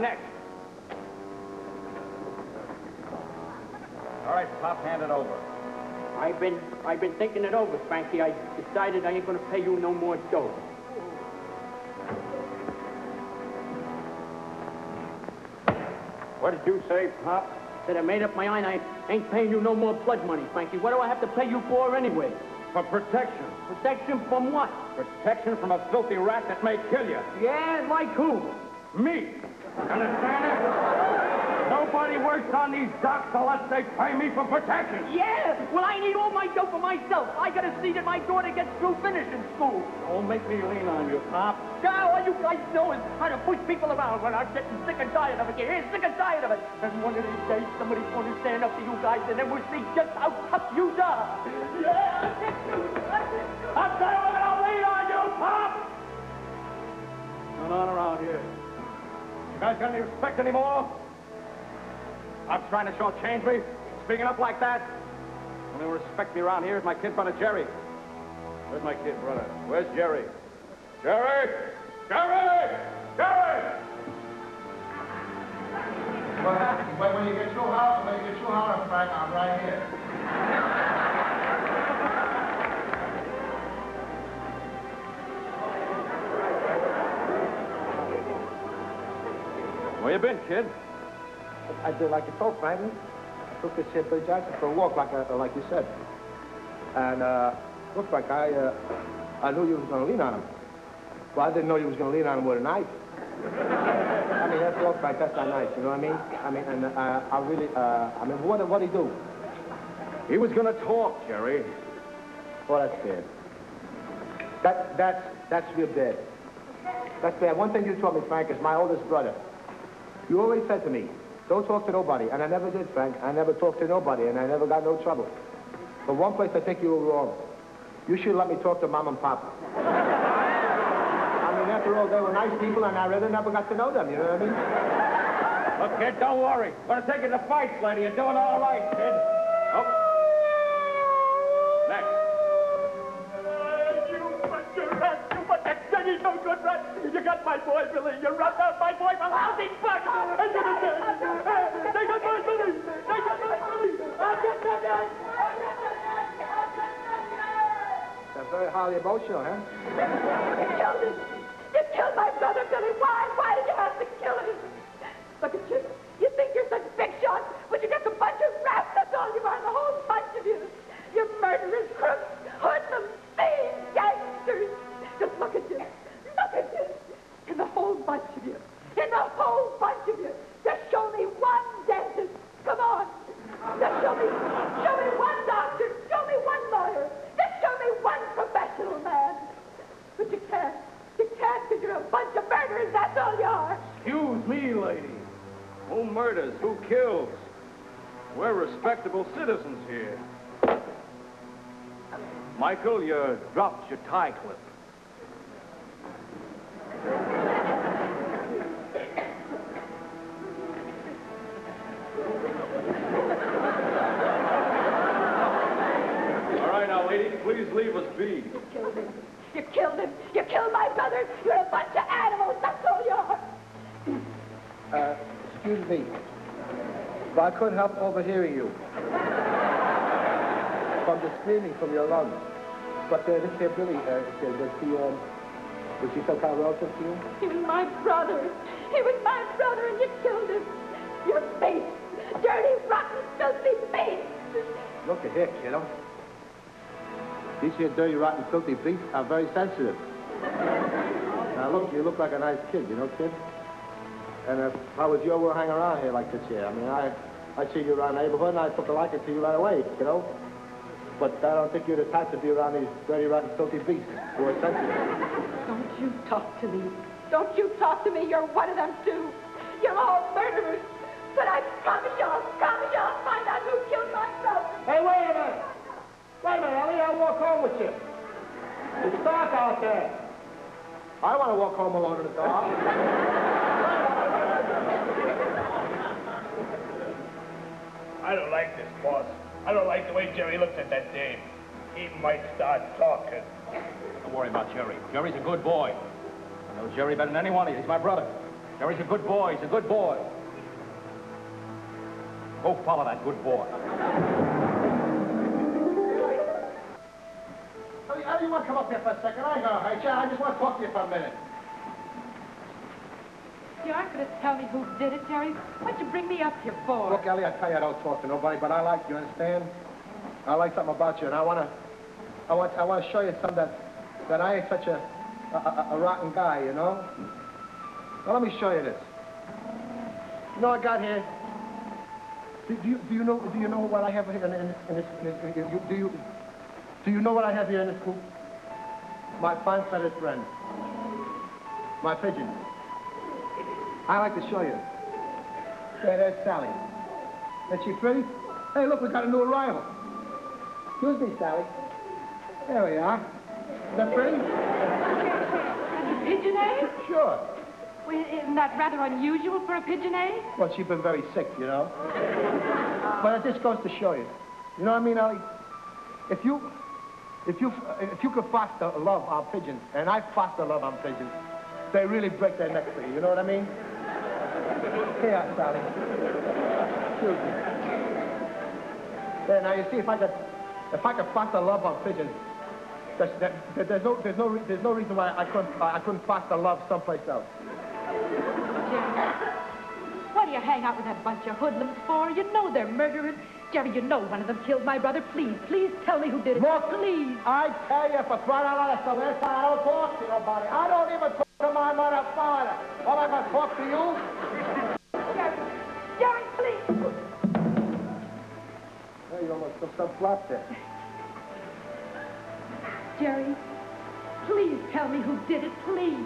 right, Nick. All right, Pop, hand it over. I've been thinking it over, Frankie. I decided I ain't gonna pay you no more dough. What did you say, Pop? That I made up my mind I ain't paying you no more blood money, Frankie. What do I have to pay you for anyway? For protection. Protection from what? Protection from a filthy rat that may kill you. Yeah, like who? Me. Understand it? Nobody works on these docks unless they pay me for protection. Yeah, well, I need all my dough for myself. I gotta see that my daughter gets through finishing school. Don't make me lean on you, Pop. Now, all you guys know is how to push people around when I'm getting sick and tired of it. You're sick and tired of it. And one of these days, somebody's going to stand up to you guys, and then we'll see just how tough you are. Yeah, I'm not gonna lean on you, Pop! What's going on around here? You guys got any respect anymore? I'm trying to shortchange me, speaking up like that. Only respect me around here is my kid brother, Jerry. Where's my kid brother? Where's Jerry? Jerry! Jerry! Jerry! Well, when you get through hollering, Frank, I'm right here. Where you been, kid? I did like you told, Frankie. I took this here Billy Johnson for a walk, like you said. And looks like I knew you was gonna lean on him. Well, I didn't know you was gonna lean on him with a knife. I mean, that looks like that's not nice. You know what I mean? I mean, and I really, I mean, what did he do? He was gonna talk, Jerry. Well, that's bad. That's real bad. That's bad. One thing you told me, Frank, is my oldest brother. You always said to me, don't talk to nobody, and I never did, Frank. I never talked to nobody, and I never got no trouble. But one place I think you were wrong. You should let me talk to Mom and Papa. I mean, after all, they were nice people, and I really never got to know them, you know what I mean? Look, kid, don't worry. We're taking the fights, lady. You're doing all right, kid. Oh. Next. He's no good, right? You got my boy, Billy. You rubbed out my boy for lousy fuck. They got my Billy. They got my Billy. That's very highly emotional, huh? You killed him. You killed my brother, Billy. Why? Why did you have to kill him? Look at you. You think you're such big shots, but you got a bunch of rats. That's all you are. The whole bunch of you. You murderers, crooks, hoodlums, thieves, gangsters. Just look at you. Look at you. And the whole bunch of you. And the whole bunch of you. Just show me one dentist. Come on. Just show me one doctor. Show me one lawyer. Just show me one professional man. But you can't. You can't because you're a bunch of murderers. That's all you are. Excuse me, lady. Who murders? Who kills? We're respectable citizens here. Michael, you dropped your tie clip. All right, now, lady, please leave us be. You killed him. You killed him. You killed my brother. You're a bunch of animals. That's all you are. Excuse me, but I couldn't help overhearing you from the screaming from your lungs. But this here Billy, was he some kind of relative to you? He was my brother. He was my brother, and you killed him. Your face. Dirty, rotten, filthy face. Look at here, kiddo. These here dirty, rotten, filthy beasts are very sensitive. Now, look, you look like a nice kid, you know, kid? And if I was you, I wouldn't hang around here like this here. I mean, I see you around the neighborhood, and I took a liking to you right away, you know? But I don't think you're the type to be around these dirty, rotten, filthy beasts who are sensitive. Don't you talk to me. Don't you talk to me. You're one of them, too. You're all murderers. But I promise you I'll find out who killed my brother. Hey, wait a minute. Wait a minute, Ellie. I'll walk home with you. It's dark out there. I want to walk home alone in the dark. I don't like this, boss. I don't like the way Jerry looked at that dame. He might start talking. Don't worry about Jerry. Jerry's a good boy. I know Jerry better than anyone. He's my brother. Gary's a good boy. He's a good boy. Go follow that good boy. How do you want to come up here for a second? I ain't gonna hurt you. I just want to talk to you for a minute. You aren't going to tell me who did it, Jerry. What'd you bring me up here for? Look, Ellie, I tell you I don't talk to nobody, but I like you, understand? I like something about you, and I want to show you something that I ain't such a rotten guy, you know? Well, let me show you this. You know, I got here. Do you know what I have here in this, do you know what I have here in this coop? My fine-feathered friend. My pigeon. I like to show you. Hey, there's Sally. Isn't she pretty? Hey, look, we got a new arrival. Excuse me, Sally. There we are. Is that pretty? That's a pigeon, eh? Sure. Well, isn't that rather unusual for a pigeon, eh? Well, she's been very sick, you know. But it just goes to show you. You know what I mean, Ellie? If you could foster love on pigeons, and I foster love on pigeons, they really break their necks for you. You know what I mean? Here, Sally. Excuse me. There, now you see, if I could foster love on pigeons, there's no reason why I couldn't foster love someplace else. Jerry, what do you hang out with that bunch of hoodlums for? You know they're murderers. Jerry, you know one of them killed my brother. Please, please tell me who did it. Look, please. I tell you, for crying out loud, so that's why I don't talk to nobody. I don't even talk to my mother and father. Well, I'm gonna talk to you. Jerry, please. Hey, you almost took some flop there. Jerry, please tell me who did it, please.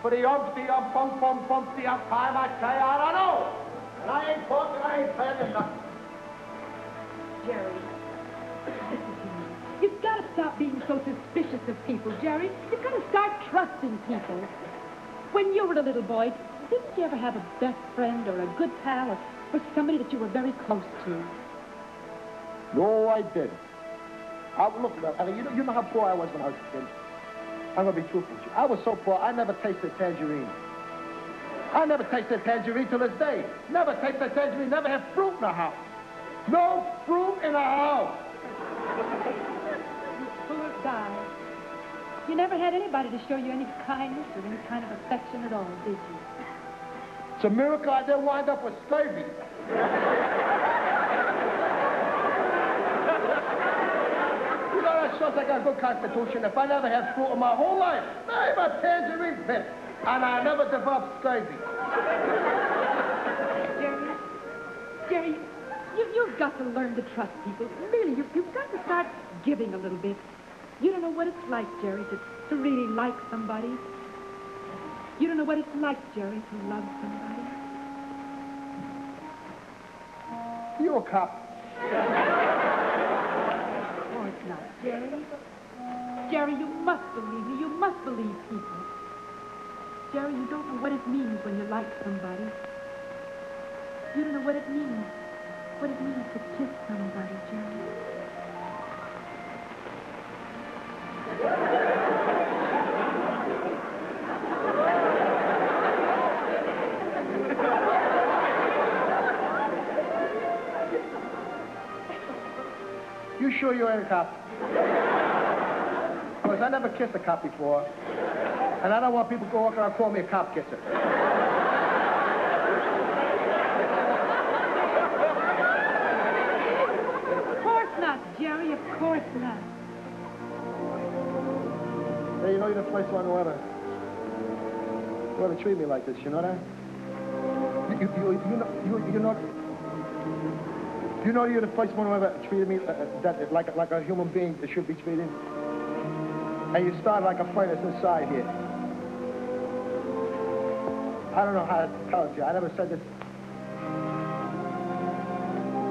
For the umpty-ump time, I tell you, I don't know. And I ain't talking, I ain't saying nothing. Jerry, listen to me. You've got to stop being so suspicious of people, Jerry. You've got to start trusting people. When you were a little boy, didn't you ever have a best friend or a good pal or somebody that you were very close to? No, I didn't. Look, Ellie, you know how poor I was when I was a kid. I'm going to be truthful with you. I was so poor, I never tasted tangerine. I never tasted tangerine till this day. Never tasted tangerine, never had fruit in the house. No fruit in the house. You poor guy. You never had anybody to show you any kindness or any kind of affection at all, did you? It's a miracle I didn't wind up with scurvy. I got a good constitution. If I never had fruit in my whole life, I'm a tangerine pit, and I never developed scurvy. Jerry, you've got to learn to trust people. Really, you've got to start giving a little bit. You don't know what it's like, Jerry, to really like somebody. You don't know what it's like, Jerry, to love somebody. You're a cop. Jerry, Jerry, you must believe me. You must believe people. Jerry, you don't know what it means when you like somebody. You don't know what it means. What it means to kiss somebody, Jerry. You sure you ain't a cop? Because I never kissed a cop before, and I don't want people walking around calling me a cop kisser. Of course not, Jerry, of course not. Hey, you know, you're the first one who ever treated me like this, you know that? You know you're the first one who ever treated me like a human being that should be treated? And you started like a furnace inside here. I don't know how to tell it to you. I never said this.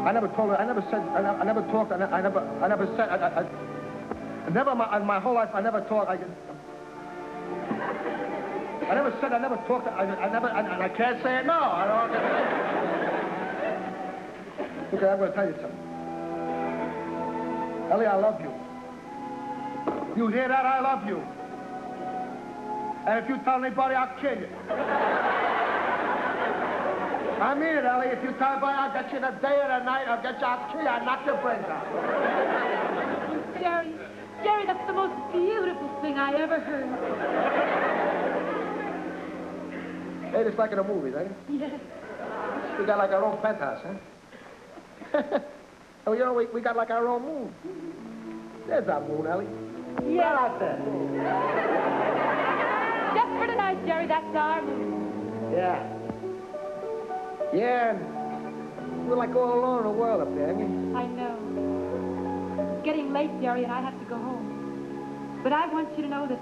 I never told her. I never said. I never talked. I never said. Never my whole life. I never talked. I never said. I never talked. I can't say it now. Okay, I'm going to tell you something. Ellie, I love you. You hear that? I love you. And if you tell anybody, I'll kill you. I mean it, Ellie. If you tie by, I'll get you in a day and a night. I'll get you, I'll kill you, I'll knock your brains out. Jerry, Jerry, that's the most beautiful thing I ever heard. Hey, it's like in the movies, ain't it? Yes. We got like our own penthouse, huh? Oh, you know, we got like our own moon. There's our moon, Ellie. Yeah. Right out there. Just for tonight, Jerry, that's our moon. Yeah. Yeah, we're like all alone in the world up there, ain't we? I know. It's getting late, Jerry, and I have to go home. But I want you to know that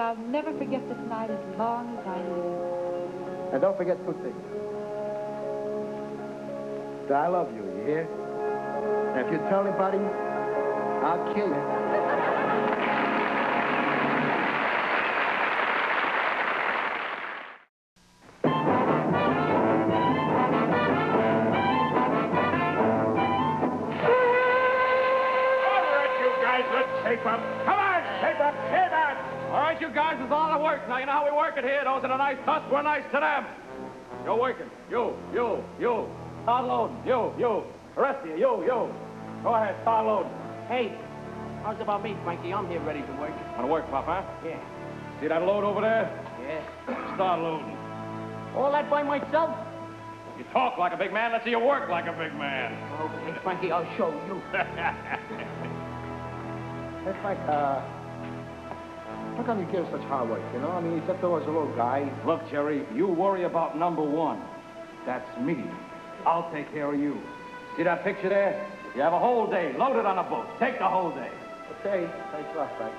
I'll never forget this night as long as I live. And don't forget two things. That I love you, you hear? And if you tell anybody, I'll kill you. Now, you know how we work it here. Those that are nice to us, we're nice to them. You're working. You. Start loading. You. The rest of you. Go ahead, start loading. Hey, how's about me, Frankie? I'm here ready to work. Want to work, Pop, huh? Yeah. See that load over there? Yeah. Start loading. All that by myself? You talk like a big man. Let's see you work like a big man. Okay, Frankie, I'll show you. That's like, how come you give such hard work, you know? I mean, except I was a little guy. Look, Jerry, you worry about number one. That's me. I'll take care of you. See that picture there? You have a whole day loaded on a boat. Take the whole day. Okay. Thanks a lot, Frank.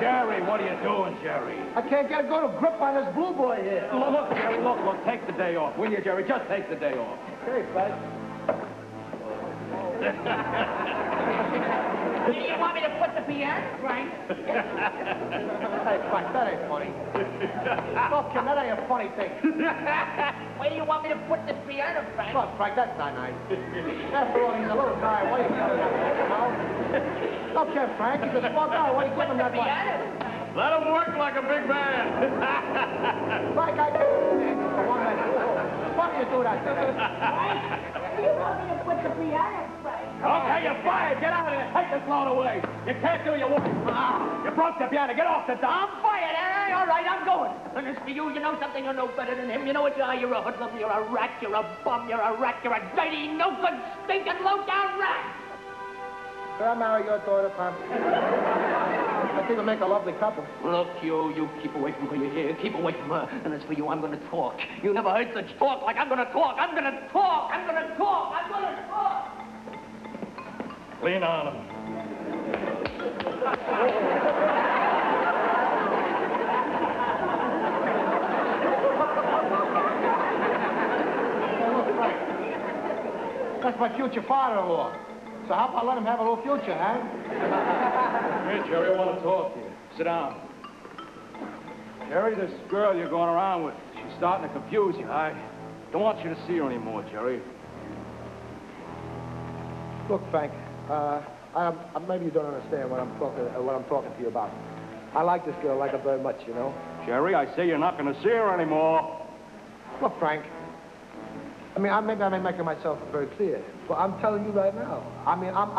Jerry, what are you doing, Jerry? I can't get a good grip on this blue boy here. Look, Jerry, look. Take the day off, will you, Jerry? Just take the day off. Okay, Frank. Do you want me to put the piano, Frank? Hey, Frank, that ain't funny. Look, Kim, that ain't a funny thing. Where do you want me to put this piano, Frank? Look, Frank, that's not nice. After all, he's a little guy. Why are you coming up here, you know? Look, Kim, Frank, he's a small guy. Why are you giving him that piano? Let him work like a big man. Frank, I can't stand you for 1 minute. Why do you do that to me? You want me to put the piano, Frank? Okay, you're fired. Get out of there. Take this load away. You can't do your work. You broke the piano. Get off the dock. I'm fired, eh? All right, I'm going. And as for you, you know something. You know better than him. You know what you are. You're a hoodlum. You're a rat. You're a bum. You're a rat. You're a dirty, no-good, stinking, low-down rat. Could I marry your daughter, Pop? I think we'll make a lovely couple. Look, you keep away from her. You hear? Keep away from her. And as for you, I'm going to talk. You never heard such talk. Like, I'm going to talk. I'm going to talk. I'm going to talk. I'm going to talk. Lean on him. That's my future father-in-law. So how about let him have a little future, huh? Hey, Jerry, I want to talk to you. Sit down. Jerry, this girl you're going around with, she's starting to confuse you. I don't want you to see her anymore, Jerry. Look, Frank, maybe you don't understand what I'm talking to you about. I like this girl, I like her very much, you know. Jerry, I say you're not going to see her anymore. Look, Frank, I mean, maybe I'm making myself very clear, but I'm telling you right now. I mean, I'm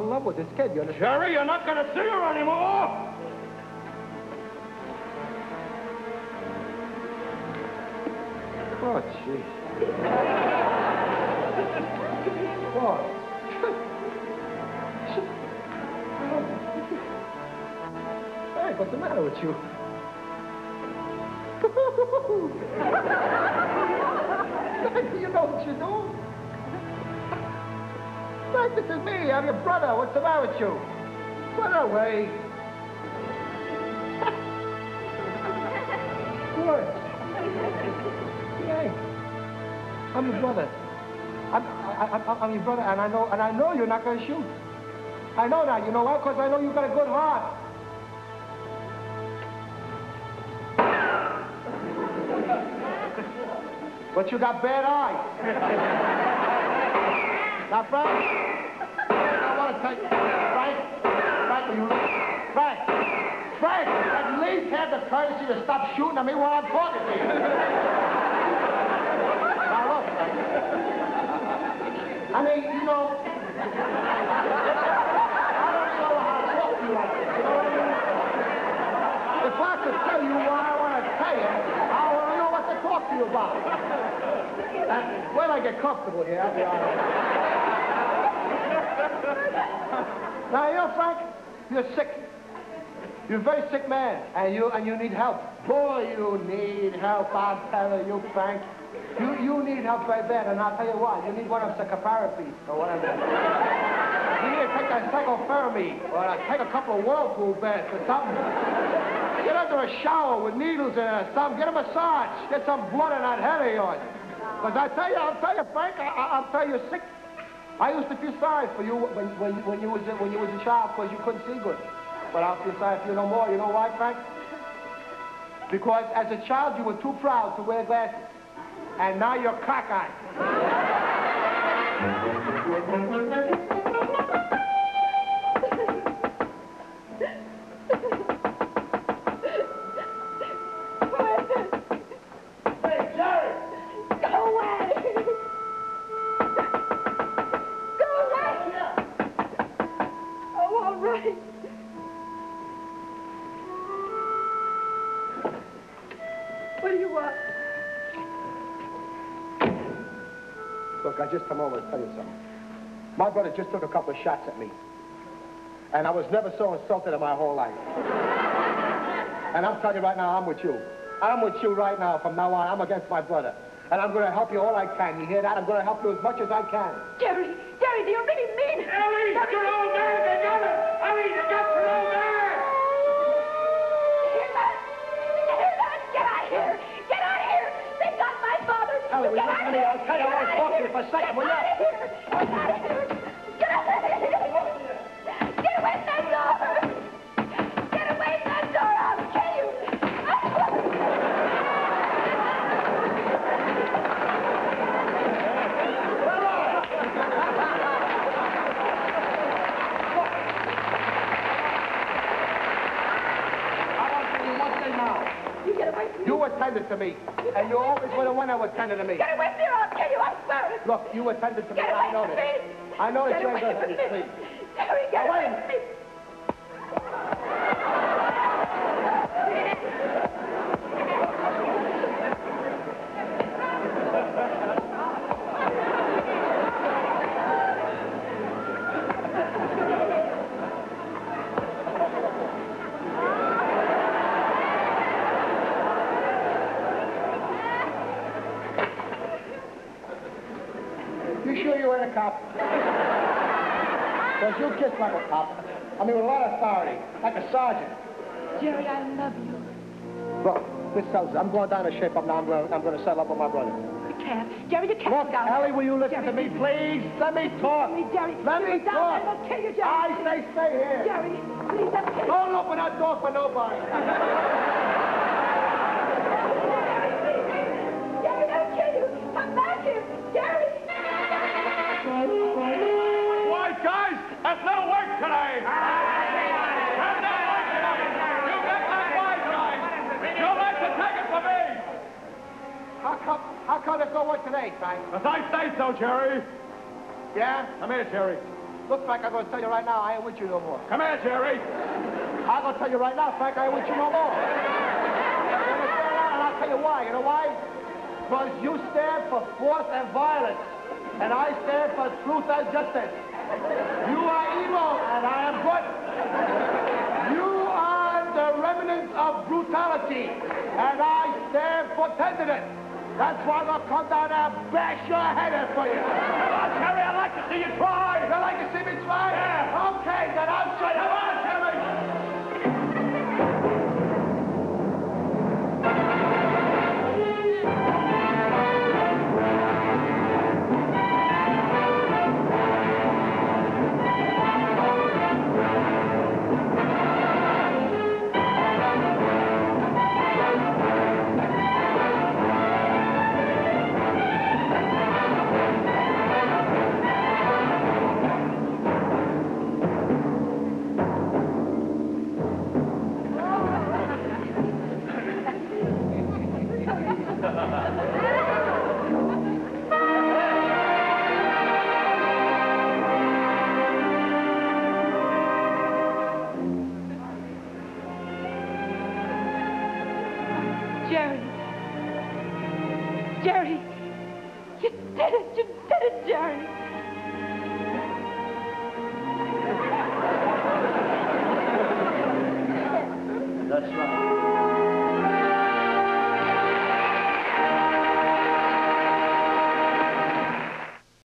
in love with this kid, you understand? Jerry, you're not going to see her anymore! Oh, jeez. What? Hey, what's the matter with you? You know what you do? Frank, this is me. I'm your brother. What's the matter with you? Run away. Good. Frank, I'm your brother. I'm your brother, and I know you're not going to shoot. I know that. You know why? Because I know you've got a good heart. But you got bad eyes. Now, Frank, I want to tell you, Frank, Frank, will you, Frank, Frank, at least had the courtesy to stop shooting at me while I'm talking to you. Now, look, I mean, you know, I don't even know how to talk to you like this, you know what I mean? If I could tell you what I want to tell you, I want to know what to talk to you about. When I get comfortable here, I'll be all right. Now, you know, Frank, you're sick. You're a very sick man, and you need help. Boy, you need help, I'll tell you, Frank. You need help very bad, and I'll tell you what. You need one of psychotherapies, or whatever. You need to take that psychotherapy, or take a couple of whirlpool baths or something. Get under a shower with needles in it or something. Get a massage. Get some blood in that head of yours. Because I'll tell you, Frank, I'll tell you, sick. I used to feel sorry for you when you was a child because you couldn't see good. But I'll feel sorry for you no more. You know why, Frank? Because as a child, you were too proud to wear glasses. And now you're cockeyed. Hey, Jerry! Go away! Go away! Yeah. Oh, all right. What do you want? Look, I just come over to tell you something. My brother just took a couple of shots at me. And I was never so insulted in my whole life. And I'm telling you right now, I'm with you. I'm with you right now. From now on, I'm against my brother. And I'm going to help you all I can. You hear that? I'm going to help you as much as I can. Jerry, Jerry, do you really mean it? Jerry, it's an old man together. I mean, it's just an old man. Ellie, will you listen to me? I'll tell you what I'm talking for a second, will you? Get out of here! Get out of here! Get away from that door! Get away from that door! I'll kill you! I want to do one thing now. You get away from me. You attended to me. And you always were the one that attended to me. Get away from here, I'll kill you, I swear. Look, you attended to me, I know this. I know it's your business, please. Jerry, get away from me. Because you kiss like a cop. I mean, with a lot of authority, like a sergeant. Jerry, I love you. Look, this sells it. I'm going down to shape up now. I'm going to settle up with my brother. You can't. Jerry, you can't. Look, Ellie, will you listen to me, please? Let me talk. Let me talk. I'll kill you, Jerry. I say stay here. Jerry, please, I'll kill you. Don't open that door for nobody. Jerry, I'll kill you. Come back here. Jerry. Guys, that's no work today. That's no work today. You get that wise, guys. You'll have to take it from me. How come it's no work today, Frank? As I say so, Jerry. Yeah? Come here, Jerry. Look, Frank, I'm going to tell you right now, I ain't with you no more. Come here, Jerry. I'm going to tell you right now, Frank, I ain't with you no more. You understand that? And I'll tell you why. You know why? Because you stand for force and violence. And I stand for truth and justice. You are evil, and I am good. You are the remnants of brutality, and I stand for tenderness. That's why I'll come down and bash your head in for you. Come on, Jerry, I'd like to see you try. You'd like to see me try? Yeah. Okay, then I'll show you. Come on, Jerry. Jerry. You did it, Jerry. That's right.